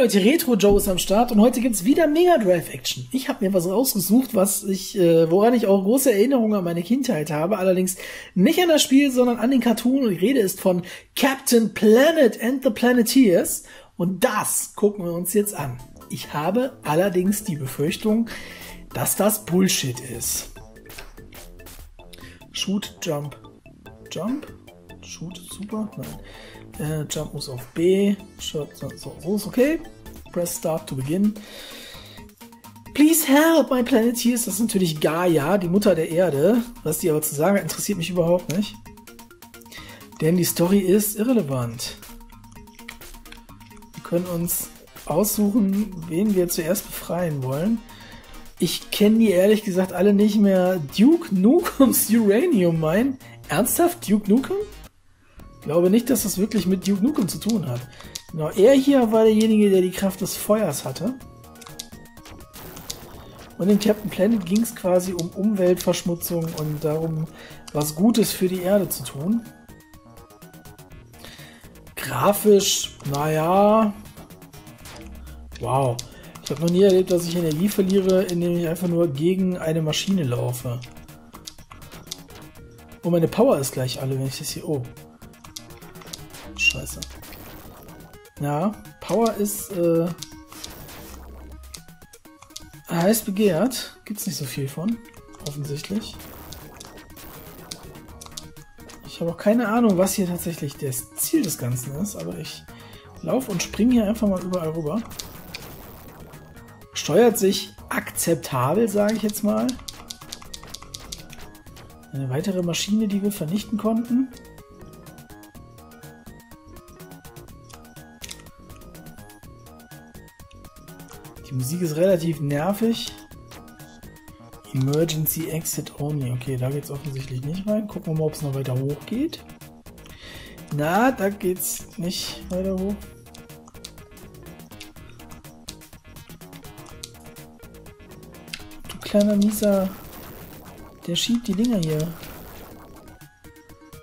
Leute, Retro Joe ist am Start und heute gibt's wieder Mega Drive Action. Ich habe mir was rausgesucht, woran ich auch große Erinnerungen an meine Kindheit habe, allerdings nicht an das Spiel, sondern an den Cartoon, und die Rede ist von Captain Planet and the Planeteers, und das gucken wir uns jetzt an. Ich habe allerdings die Befürchtung, dass das Bullshit ist. Shoot, Jump, Jump, Shoot, super, nein. Jump muss auf B. So ist okay. Press Start to begin. Please help my Planeteers. Das ist natürlich Gaia, die Mutter der Erde. Was die aber zu sagen hat, interessiert mich überhaupt nicht. Denn die Story ist irrelevant. Wir können uns aussuchen, wen wir zuerst befreien wollen. Ich kenne die ehrlich gesagt alle nicht mehr. Duke Nukems Uranium Mine. Ernsthaft? Duke Nukem? Ich glaube nicht, dass das wirklich mit Duke Nukem zu tun hat. Genau, er hier war derjenige, der die Kraft des Feuers hatte. Und in Captain Planet ging es quasi um Umweltverschmutzung und darum, was Gutes für die Erde zu tun. Grafisch, naja. Wow. Ich habe noch nie erlebt, dass ich Energie verliere, indem ich einfach nur gegen eine Maschine laufe. Oh, meine Power ist gleich alle, wenn ich das hier... Oh. Scheiße. Ja, Power ist heiß begehrt. Gibt's nicht so viel von, offensichtlich. Ich habe auch keine Ahnung, was hier tatsächlich das Ziel des Ganzen ist, aber ich laufe und springe hier einfach mal überall rüber. Steuert sich akzeptabel, sage ich jetzt mal. Eine weitere Maschine, die wir vernichten konnten. Die Musik ist relativ nervig. Emergency Exit Only. Okay, da geht es offensichtlich nicht rein. Gucken wir mal, ob es noch weiter hoch geht. Na, da geht's nicht weiter hoch. Du kleiner Mieser. Der schiebt die Dinger hier.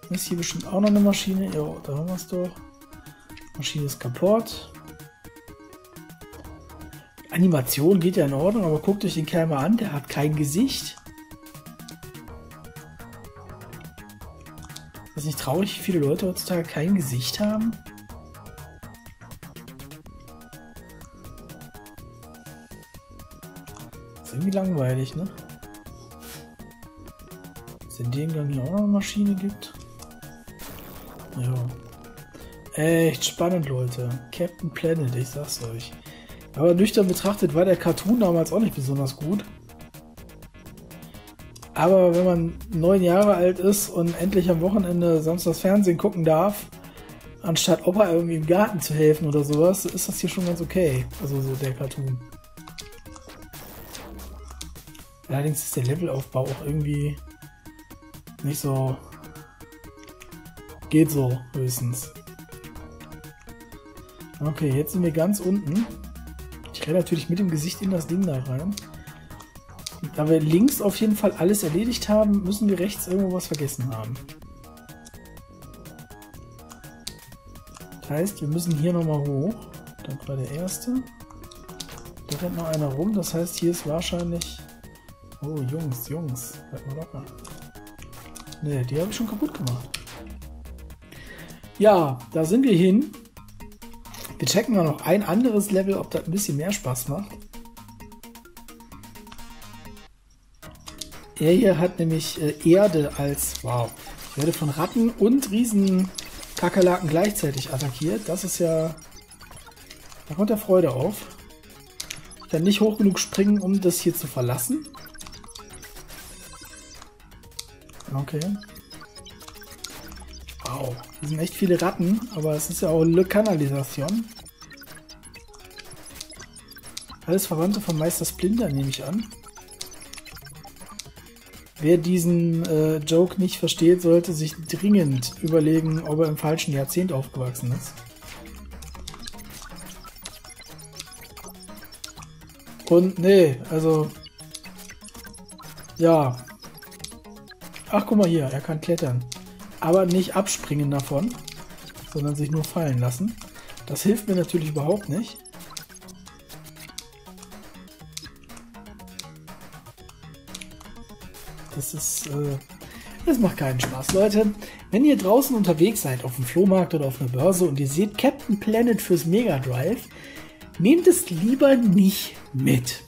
Ist hier bestimmt auch noch eine Maschine. Jo, da haben wir es doch. Maschine ist kaputt. Animation geht ja in Ordnung, aber guckt euch den Kerl mal an, der hat kein Gesicht. Ist das nicht traurig, wie viele Leute heutzutage kein Gesicht haben? Ist irgendwie langweilig, ne? Dass in dem Gang hier auch noch eine Maschine gibt. Ja. Echt spannend, Leute. Captain Planet, ich sag's euch. Aber nüchtern betrachtet war der Cartoon damals auch nicht besonders gut. Aber wenn man 9 Jahre alt ist und endlich am Wochenende samstags Fernsehen gucken darf, anstatt Opa irgendwie im Garten zu helfen oder sowas, ist das hier schon ganz okay. Also so der Cartoon. Allerdings ist der Levelaufbau auch irgendwie nicht so... Geht so, höchstens. Okay, jetzt sind wir ganz unten. Ich renne natürlich mit dem Gesicht in das Ding da rein. Da wir links auf jeden Fall alles erledigt haben, müssen wir rechts irgendwo was vergessen haben. Das heißt, wir müssen hier nochmal hoch. Das war der erste. Da rennt noch einer rum, das heißt, hier ist wahrscheinlich... Oh, Jungs, Jungs, bleibt mal locker. Ne, die habe ich schon kaputt gemacht. Ja, da sind wir hin. Wir checken mal noch ein anderes Level, ob das ein bisschen mehr Spaß macht. Er hier hat nämlich Erde als... Wow. Ich werde von Ratten und Riesenkakerlaken gleichzeitig attackiert. Das ist ja... Da kommt ja Freude auf. Ich kann nicht hoch genug springen, um das hier zu verlassen. Okay. Wow, hier sind echt viele Ratten, aber es ist ja auch eine Kanalisation. Alles Verwandte von Meister Splinter, nehme ich an. Wer diesen Joke nicht versteht, sollte sich dringend überlegen, ob er im falschen Jahrzehnt aufgewachsen ist. Und nee, also... Ja. Ach, guck mal hier, er kann klettern. Aber nicht abspringen davon, sondern sich nur fallen lassen. Das hilft mir natürlich überhaupt nicht. Das ist, das macht keinen Spaß, Leute. Wenn ihr draußen unterwegs seid, auf dem Flohmarkt oder auf einer Börse und ihr seht Captain Planet fürs Mega Drive, nehmt es lieber nicht mit.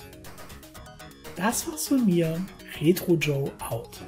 Das war's von mir. Retro Joe out.